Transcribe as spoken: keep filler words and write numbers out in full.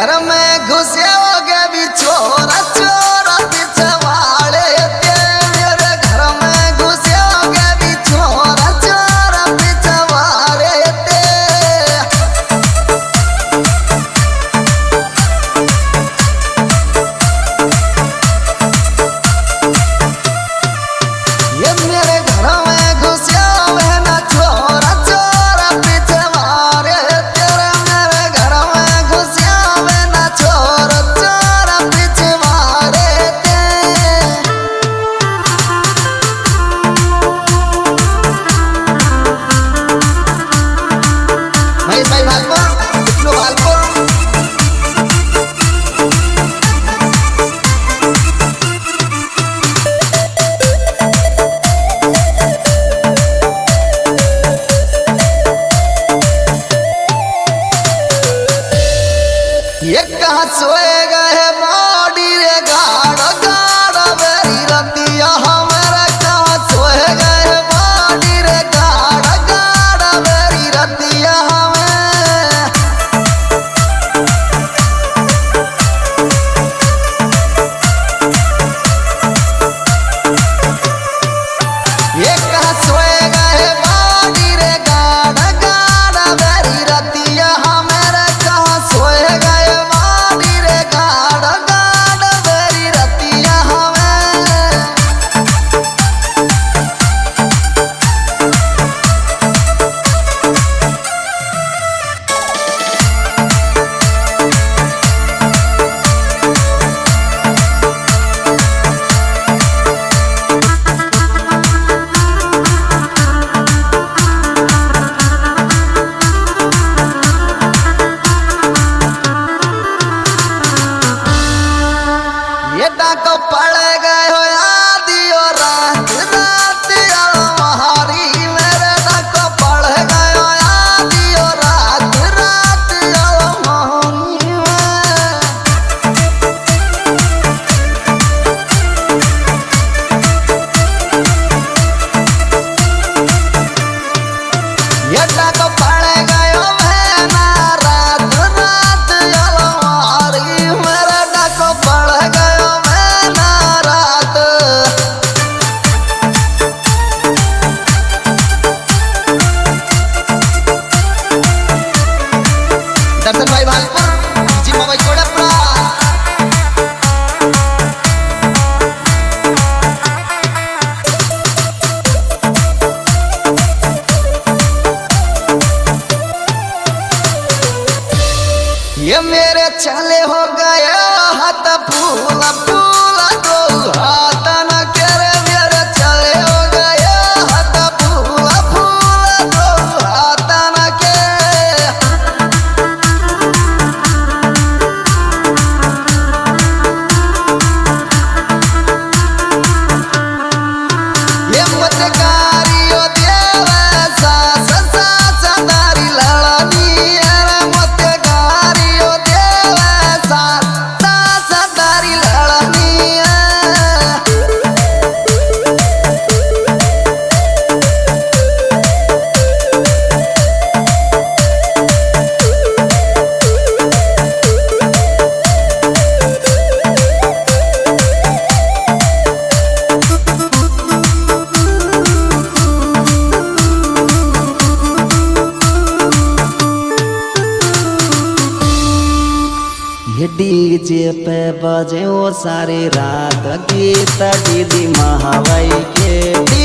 घर में घुसे हो गए छोरा छोरा पिछवाड़े ते मेरे घर में घुसे हो गए छोरा छोरा पिछवाड़े ते ये मेरे घर में घुसे हो ना छोरा छोरा पिछवाड़े तेरे मेरे घर में घुसे हो ना छोरा छोरा पिछवाड़े ते भाई भाई भालपो इतलो भालपो ये कहाँ सोए गए बॉडी रे गाड़ो गाड़ो मेरी रतिया हमारा कहाँ सोए गए बॉडी रे गाड़ो गाड़ो मेरी रतिया हमें ये कहाँ सोए गए बॉडी रे गाड़ो गाड़ो मेरी रतिया हमारा कहाँ सोए गए को पड़ गए हो आधी और रात रात अलमारी मेरे ना को पड़ गए हो आधी और रात रात अलमारी में ये ना को पड़ गए हो मैं ना रात रात अलमारी मेरे ना को पड़ गए ये मेरे चले हो गए हाथ फूला फूला दो हाथ न करे मेरे चले हो गए हाथ फूला फूला दो हाथ न करे ये मतकारी हो देवे सास सास नारी लड़नी डीजे पे बजे वो सारी रात गीत दीदी महावाई के।